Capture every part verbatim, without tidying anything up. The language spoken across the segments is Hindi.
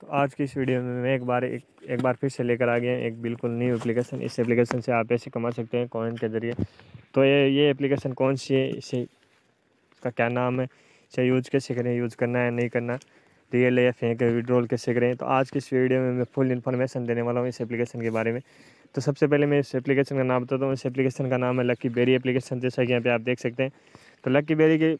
तो आज की इस वीडियो में मैं एक बार एक एक बार फिर से लेकर आ गया एक बिल्कुल न्यू एप्लीकेशन। इस एप्लीकेशन से आप ऐसे कमा सकते हैं कॉइन के ज़रिए। तो ये ये एप्लीकेशन कौन सी है, इसे इसका क्या नाम है, इसे यूज़ कैसे करें, यूज़ करना है नहीं करना, रियल है या फेंक, विड्रॉल कैसे करें, तो आज की इस वीडियो में मैं फुल इन्फॉर्मेशन देने वाला हूँ इस एप्लीकेशन के बारे में। तो सबसे पहले मैं इस एप्लीकेशन का नाम बताता हूँ। इस एप्लीकेशन का नाम है लकी बेरी एप्लीकेशन, जैसा कि यहाँ पे आप देख सकते हैं। तो लकी बेरी के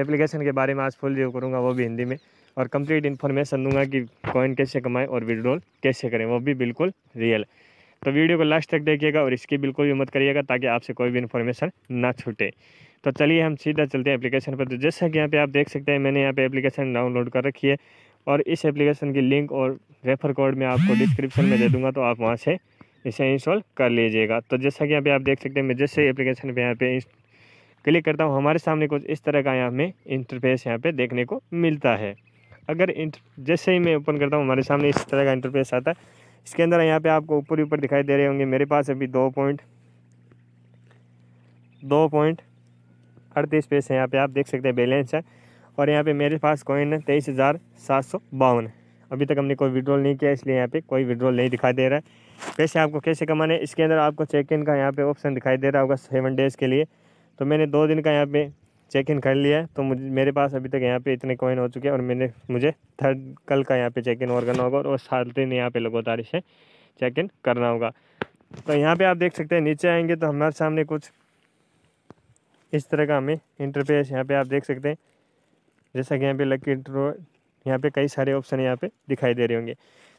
एप्लीकेशन के बारे में आज फुल रिव्यू करूँगा, वो भी हिंदी में, और कंप्लीट इन्फॉर्मेशन दूंगा कि कॉइन कैसे कमाएं और विड्रॉल कैसे करें, वो भी बिल्कुल रियल। तो वीडियो को लास्ट तक देखिएगा और इसकी बिल्कुल भी मत करिएगा ताकि आपसे कोई भी इन्फॉर्मेशन ना छूटे। तो चलिए हम सीधा चलते हैं एप्लीकेशन पर। तो जैसा कि यहाँ पे आप देख सकते हैं, मैंने यहाँ पे एप्लीकेशन डाउनलोड कर रखी है और इस एप्लीकेशन की लिंक और रेफर कोड मैं आपको डिस्क्रिप्शन में दे दूँगा, तो आप वहाँ से इसे इंस्टॉल कर लीजिएगा। तो जैसा कि यहाँ पे आप देख सकते हैं, मैं जैसे एप्लीकेशन पर यहाँ पे क्लिक करता हूँ, हमारे सामने कुछ इस तरह का यहाँ हमें इंटरफेस यहाँ पर देखने को मिलता है। अगर जैसे ही मैं ओपन करता हूँ, हमारे सामने इस तरह का इंटरफेस आता है। इसके अंदर यहाँ पे आपको ऊपर ऊपर दिखाई दे रहे होंगे, मेरे पास अभी दो पॉइंट दो पॉइंट अड़तीस पैसे यहाँ पे आप देख सकते हैं बैलेंस है, और यहाँ पे मेरे पास कॉइन है तेईस हज़ार सात सौ बावन। अभी तक हमने कोई विड्रॉल नहीं किया, इसलिए यहाँ पे कोई विड्रॉल नहीं दिखाई दे रहा है। पैसे आपको कैसे कमाने, इसके अंदर आपको चेक इन का यहाँ पे ऑप्शन दिखाई दे रहा होगा सेवन डेज़ के लिए। तो मैंने दो दिन का यहाँ पे चेक इन कर लिया है, तो मुझे मेरे पास अभी तक यहाँ पे इतने कॉइन हो चुके हैं, और मैंने मुझे थर्ड कल का यहाँ पे चेक इन और करना होगा, और साल दिन यहाँ पे लगातार इसे चेक इन करना होगा। तो यहाँ पे आप देख सकते हैं, नीचे आएंगे तो हमारे सामने कुछ इस तरह का हमें इंटरफेस यहाँ पे आप देख सकते हैं। जैसा कि यहाँ पे लकी ड्रॉ यहाँ पे कई सारे ऑप्शन यहाँ पे दिखाई दे रहे होंगे।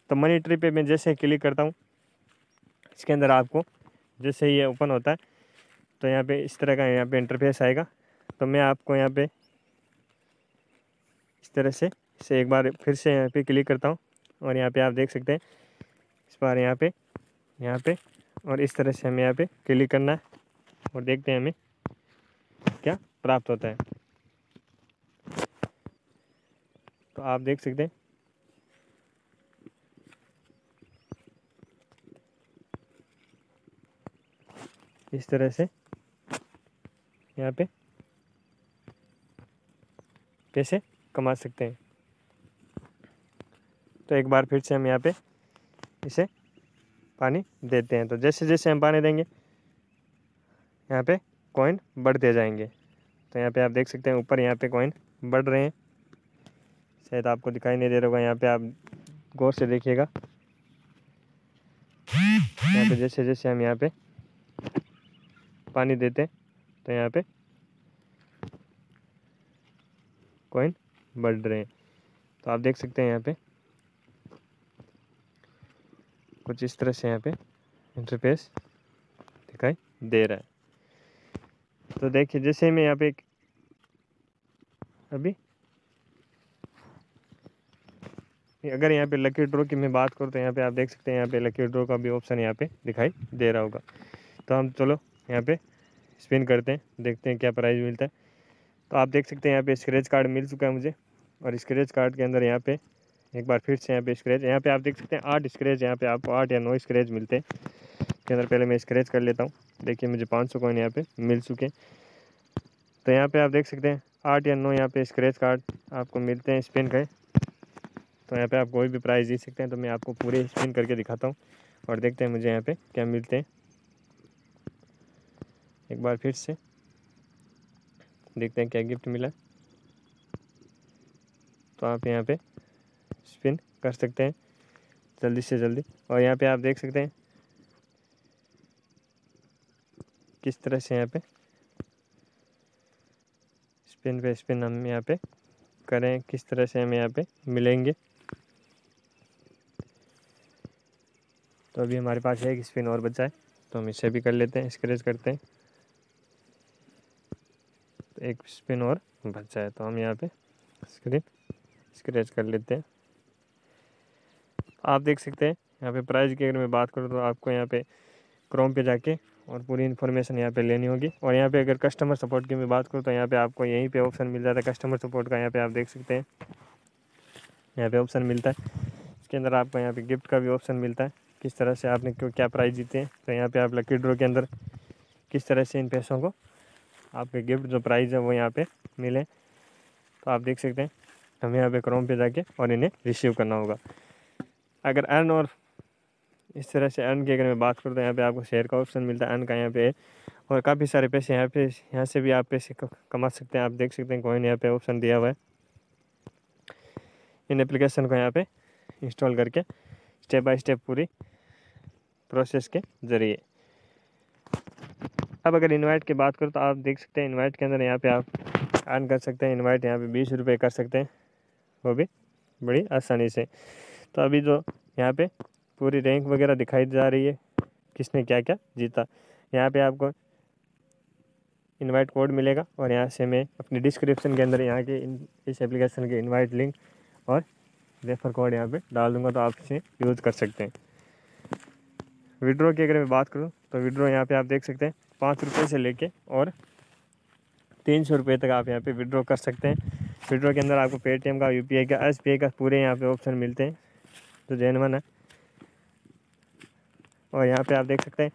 तो मनी ट्री पे मैं जैसे क्लिक करता हूँ, इसके अंदर आपको जैसे ये ओपन होता है तो यहाँ पे इस तरह का यहाँ पे इंटरफेस आएगा। तो मैं आपको यहाँ पे इस तरह से इसे एक बार फिर से यहाँ पे क्लिक करता हूँ, और यहाँ पे आप देख सकते हैं इस बार यहाँ पे यहाँ पे और इस तरह से हमें यहाँ पे क्लिक करना है, और देखते हैं हमें क्या प्राप्त होता है। तो आप देख सकते हैं इस तरह से यहाँ पे पैसे कमा सकते हैं। तो एक बार फिर से हम यहाँ पे इसे पानी देते हैं। तो जैसे जैसे हम पानी देंगे यहाँ पे कॉइन बढ़ते जाएंगे। तो यहाँ पे आप देख सकते हैं ऊपर यहाँ पे कॉइन बढ़ रहे हैं, शायद आपको दिखाई नहीं दे रहा होगा, यहाँ पे आप गौर से देखिएगा। यहाँ पे जैसे जैसे हम यहाँ पे पानी देते हैं तो यहाँ पे कॉइन बढ़ रहे हैं। तो आप देख सकते हैं यहाँ पे कुछ इस तरह से यहाँ पे इंटरफेस दिखाई दे रहा है। तो देखिए जैसे मैं यहाँ पे अभी अगर यहाँ पे लकी ड्रॉ की मैं बात करूँ तो यहाँ पे आप देख सकते हैं यहाँ पे लकी ड्रॉ का भी ऑप्शन यहाँ पे दिखाई दे रहा होगा। तो हम चलो यहाँ पे स्पिन करते हैं, देखते हैं क्या प्राइज़ मिलता है। तो आप देख सकते हैं यहाँ पे स्क्रैच कार्ड मिल चुका है मुझे, और स्क्रैच कार्ड के अंदर यहाँ पे एक बार फिर से यहाँ पे स्क्रैच यहाँ पे आप देख सकते हैं आठ स्क्रैच यहाँ पे आपको आठ या नौ स्क्रैच मिलते हैं। इसके अंदर पहले मैं स्क्रैच कर लेता हूँ, देखिए मुझे पाँच सौ कॉइन यहाँ पे मिल चुके हैं। तो यहाँ पे आप देख सकते हैं आठ या नौ यहाँ पे स्क्रैच कार्ड आपको मिलते हैं स्पिन के। तो यहाँ पर आप कोई भी प्राइज़ जीत सकते हैं। तो मैं आपको पूरे स्पिन करके दिखाता हूँ और देखते हैं मुझे यहाँ पर क्या मिलते हैं। एक बार फिर से देखते हैं क्या गिफ्ट मिला। तो आप यहाँ पे स्पिन कर सकते हैं जल्दी से जल्दी, और यहाँ पे आप देख सकते हैं किस तरह से यहाँ पे स्पिन पे स्पिन हम यहाँ पे करें, किस तरह से हमें यहाँ पे मिलेंगे। तो अभी हमारे पास एक स्पिन और बचा है, तो हम इसे भी कर लेते हैं, स्क्रैच करते हैं। एक स्पिन और बचा है, तो हम यहाँ पे स्क्रीन स्क्रैच कर लेते हैं। आप देख सकते हैं यहाँ पे प्राइस की अगर मैं बात करूँ तो आपको यहाँ पे क्रोम पे जाके और पूरी इन्फॉर्मेशन यहाँ पे लेनी होगी। और यहाँ पे अगर कस्टमर सपोर्ट की मैं बात करूँ तो यहाँ पे आपको यहीं पे ऑप्शन मिल जाता है कस्टमर सपोर्ट का। यहाँ पर आप देख सकते हैं यहाँ पर ऑप्शन मिलता है, इसके अंदर आपको यहाँ पर गिफ्ट का भी ऑप्शन मिलता है, किस तरह से आपने क्यों क्या प्राइज़ जीते हैं। तो यहाँ पर आप लकी ड्रॉ के अंदर किस तरह से इन पैसों को आपके गिफ्ट जो प्राइज़ है वो यहाँ पे मिले। तो आप देख सकते हैं हमें यहाँ पे क्रोम पे जाके और इन्हें रिसीव करना होगा। अगर एन और इस तरह से एन की अगर मैं बात करूँ तो यहाँ पे आपको शेयर का ऑप्शन मिलता है एन का यहाँ पे, और काफ़ी सारे पैसे यहाँ पे यहाँ से भी आप पैसे कमा सकते हैं। आप देख सकते हैं कॉइन यहाँ पे ऑप्शन दिया हुआ है। इन एप्लीकेशन को यहाँ पे इंस्टॉल करके स्टेप बाय स्टेप पूरी प्रोसेस के ज़रिए। अब अगर इनवाइट की बात करूँ तो आप देख सकते हैं इनवाइट के अंदर यहाँ पे आप अर्न कर सकते हैं। इनवाइट यहाँ पे बीस रुपये कर सकते हैं, वो भी बड़ी आसानी से। तो अभी जो यहाँ पे पूरी रैंक वगैरह दिखाई जा रही है किसने क्या क्या जीता, यहाँ पे आपको इनवाइट कोड मिलेगा। और यहाँ से मैं अपने डिस्क्रिप्शन के अंदर यहाँ के इस एप्लीकेशन के इनवाइट लिंक और रेफर कोड यहाँ पे डाल दूँगा, तो आप इसे यूज़ कर सकते हैं। विड्रॉ की अगर मैं बात करूँ तो विड्रॉ यहाँ पे आप देख सकते हैं पाँच रुपये से लेके और तीन सौ रुपये तक आप यहाँ पे विड्रॉ कर सकते हैं। विड्रॉ के अंदर आपको पेटीएम का, यूपीआई का, एसबीआई का पूरे यहाँ पे ऑप्शन मिलते हैं जो जेनवन है। और यहाँ पे आप देख सकते हैं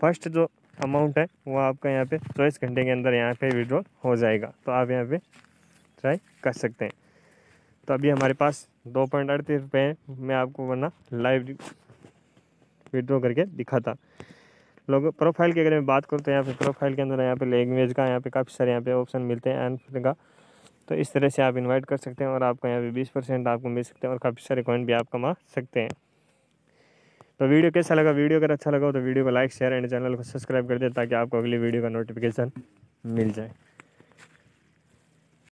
फर्स्ट जो अमाउंट है वो आपका यहाँ पे चौबीस घंटे के अंदर यहाँ पे विड्रॉ हो जाएगा, तो आप यहाँ पे ट्राई कर सकते हैं। तो अभी हमारे पास दो पॉइंट अड़तीस रुपये हैं, मैं आपको वरना लाइव विड्रॉ करके दिखाता। लोग प्रोफाइल की अगर मैं बात करूँ तो यहाँ पे प्रोफाइल के अंदर यहाँ पे लैंग्वेज का यहाँ पे काफ़ी सारे यहाँ पे ऑप्शन मिलते हैं एंड का, तो इस तरह से आप इनवाइट कर सकते हैं और आपको यहाँ पे बीस परसेंट आपको मिल सकते हैं और काफ़ी सारे कॉइन भी आप कमा सकते हैं। तो वीडियो कैसा लगा, वीडियो अगर अच्छा लगा तो वीडियो को लाइक शेयर एंड चैनल को सब्सक्राइब कर दें ताकि आपको अगली वीडियो का नोटिफिकेशन मिल जाए।